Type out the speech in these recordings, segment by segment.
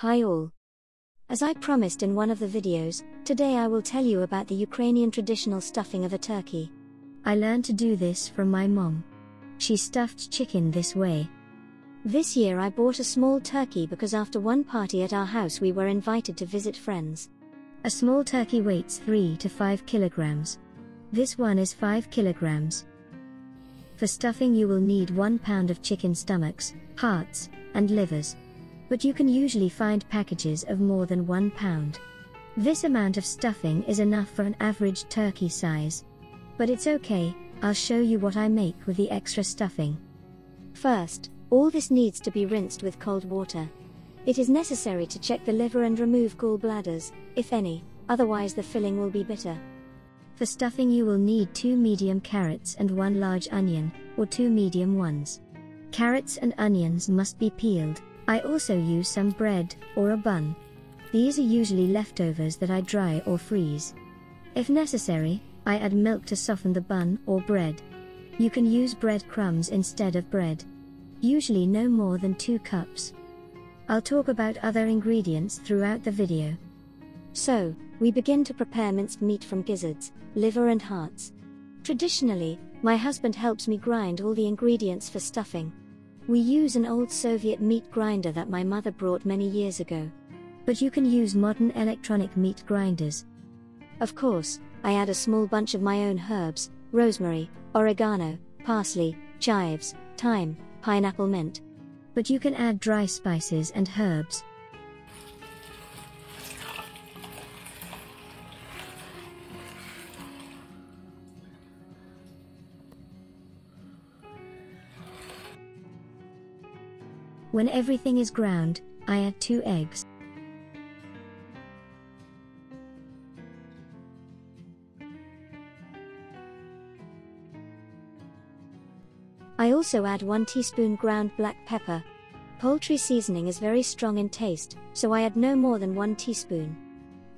Hi all. As I promised in one of the videos, today I will tell you about the Ukrainian traditional stuffing of a turkey. I learned to do this from my mom. She stuffed chicken this way. This year I bought a small turkey because after one party at our house we were invited to visit friends. A small turkey weighs 3 to 5 kilograms. This one is 5 kilograms. For stuffing you will need 1 pound of chicken stomachs, hearts, and livers. But you can usually find packages of more than 1 pound. This amount of stuffing is enough for an average turkey size. But it's okay, I'll show you what I make with the extra stuffing. First, all this needs to be rinsed with cold water. It is necessary to check the liver and remove gallbladders, if any, otherwise the filling will be bitter. For stuffing you will need 2 medium carrots and 1 large onion, or 2 medium ones. Carrots and onions must be peeled. I also use some bread, or a bun. These are usually leftovers that I dry or freeze. If necessary, I add milk to soften the bun or bread. You can use bread crumbs instead of bread. Usually no more than 2 cups. I'll talk about other ingredients throughout the video. So, we begin to prepare minced meat from gizzards, liver and hearts. Traditionally, my husband helps me grind all the ingredients for stuffing. We use an old Soviet meat grinder that my mother brought many years ago. But you can use modern electronic meat grinders. Of course, I add a small bunch of my own herbs, rosemary, oregano, parsley, chives, thyme, pineapple mint. But you can add dry spices and herbs. When everything is ground, I add 2 eggs. I also add 1 teaspoon ground black pepper. Poultry seasoning is very strong in taste, so I add no more than 1 teaspoon.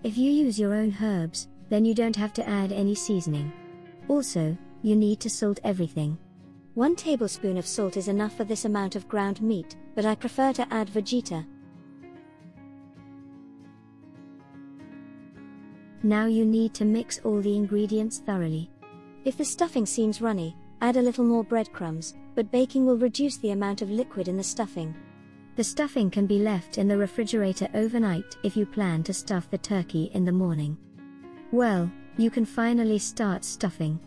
If you use your own herbs, then you don't have to add any seasoning. Also, you need to salt everything. 1 tablespoon of salt is enough for this amount of ground meat, but I prefer to add Vegeta. Now you need to mix all the ingredients thoroughly. If the stuffing seems runny, add a little more breadcrumbs, but baking will reduce the amount of liquid in the stuffing. The stuffing can be left in the refrigerator overnight if you plan to stuff the turkey in the morning. Well, you can finally start stuffing.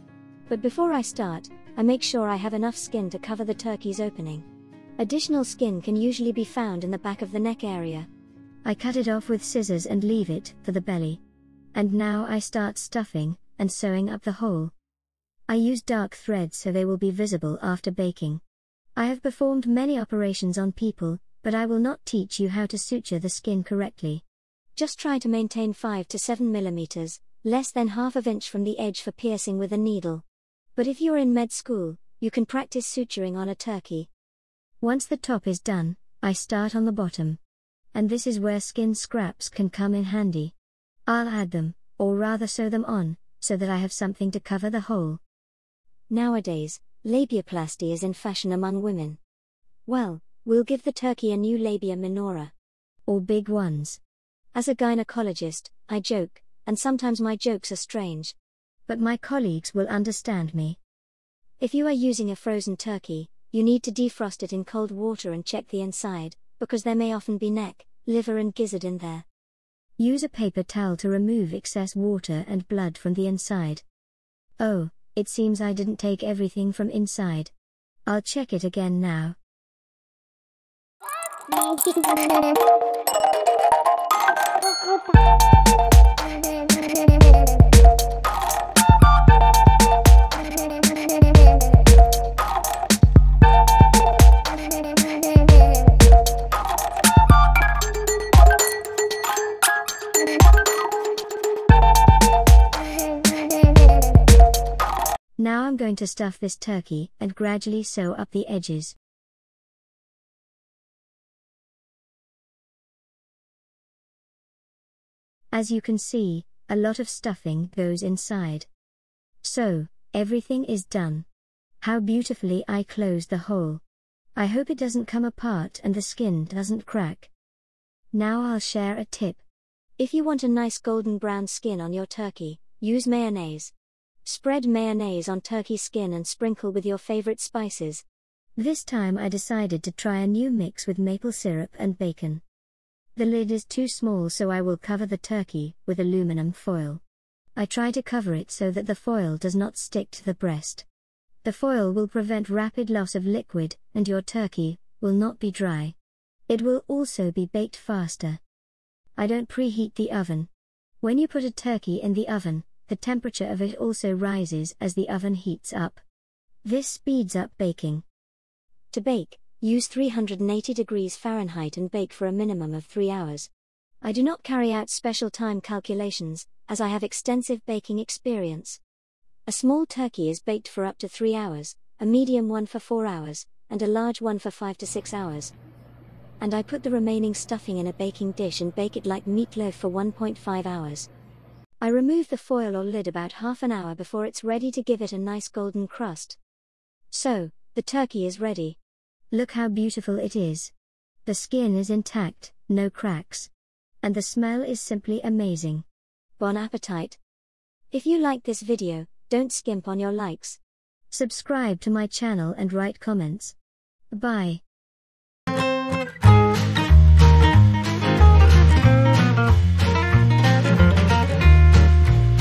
But before I start, I make sure I have enough skin to cover the turkey's opening. Additional skin can usually be found in the back of the neck area. I cut it off with scissors and leave it for the belly. And now I start stuffing and sewing up the hole. I use dark threads so they will be visible after baking. I have performed many operations on people, but I will not teach you how to suture the skin correctly. Just try to maintain 5 to 7 millimeters, less than half an inch from the edge for piercing with a needle. But if you're in med school, you can practice suturing on a turkey. Once the top is done, I start on the bottom. And this is where skin scraps can come in handy. I'll add them, or rather sew them on, so that I have something to cover the hole. Nowadays, labiaplasty is in fashion among women. Well, we'll give the turkey a new labia minora. Or big ones. As a gynecologist, I joke, and sometimes my jokes are strange. But my colleagues will understand me. If you are using a frozen turkey, you need to defrost it in cold water and check the inside, because there may often be neck, liver and gizzard in there. Use a paper towel to remove excess water and blood from the inside. Oh, it seems I didn't take everything from inside. I'll check it again now. Now I'm going to stuff this turkey and gradually sew up the edges. As you can see, a lot of stuffing goes inside. So, everything is done. How beautifully I close the hole. I hope it doesn't come apart and the skin doesn't crack. Now I'll share a tip. If you want a nice golden brown skin on your turkey, use mayonnaise. Spread mayonnaise on turkey skin and sprinkle with your favorite spices. This time I decided to try a new mix with maple syrup and bacon. The lid is too small, so I will cover the turkey with aluminum foil. I try to cover it so that the foil does not stick to the breast. The foil will prevent rapid loss of liquid, and your turkey will not be dry. It will also be baked faster. I don't preheat the oven. When you put a turkey in the oven, the temperature of it also rises as the oven heats up. This speeds up baking. To bake, use 380 degrees Fahrenheit and bake for a minimum of 3 hours. I do not carry out special time calculations, as I have extensive baking experience. A small turkey is baked for up to 3 hours, a medium one for 4 hours, and a large one for 5 to 6 hours. And I put the remaining stuffing in a baking dish and bake it like meatloaf for 1.5 hours. I remove the foil or lid about half an hour before it's ready to give it a nice golden crust. So, the turkey is ready. Look how beautiful it is. The skin is intact, no cracks. And the smell is simply amazing. Bon appetite! If you like this video, don't skimp on your likes. Subscribe to my channel and write comments. Bye.